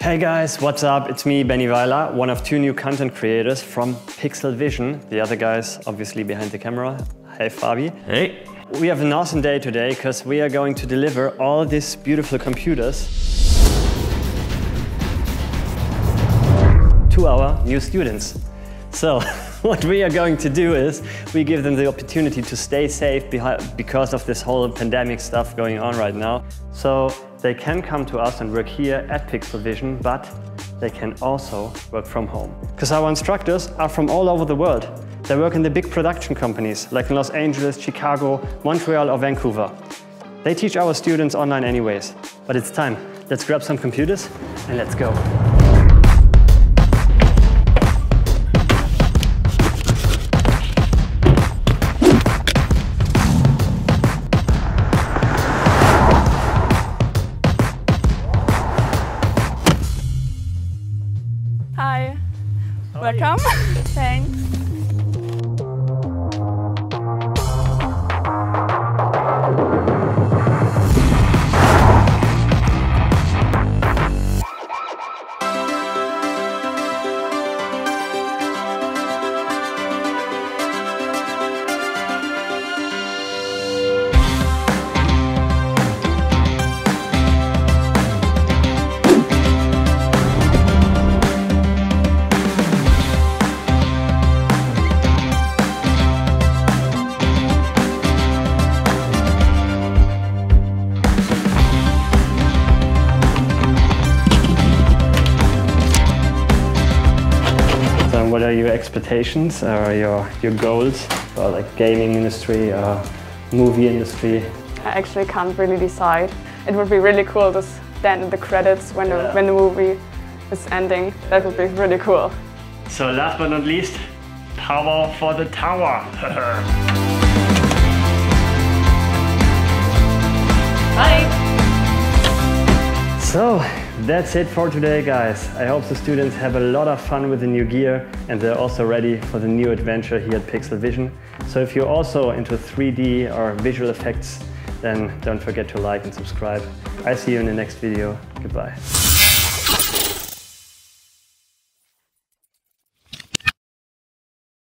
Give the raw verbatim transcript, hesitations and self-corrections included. Hey guys, what's up? It's me, Benny Weiler, one of two new content creators from PIXL VISN. The other guy's obviously behind the camera. Hey, Fabi. Hey. We have an awesome day today because we are going to deliver all these beautiful computers to our new students. So what we are going to do is we give them the opportunity to stay safe because of this whole pandemic stuff going on right now. So they can come to us and work here at PIXL VISN, but they can also work from home. Because our instructors are from all over the world. They work in the big production companies like in Los Angeles, Chicago, Montreal or Vancouver. They teach our students online anyways. But it's time. Let's grab some computers and let's go. Hi, welcome, thanks. What are your expectations or your, your goals for like gaming industry or movie industry? I actually can't really decide. It would be really cool to stand in the credits when, yeah. the, when the movie is ending. That would be really cool. So last but not least, power for the tower. Hi! So. That's it for today, guys. I hope the students have a lot of fun with the new gear and they're also ready for the new adventure here at PIXL VISN. So if you're also into three D or visual effects, then don't forget to like and subscribe. I see you in the next video. Goodbye.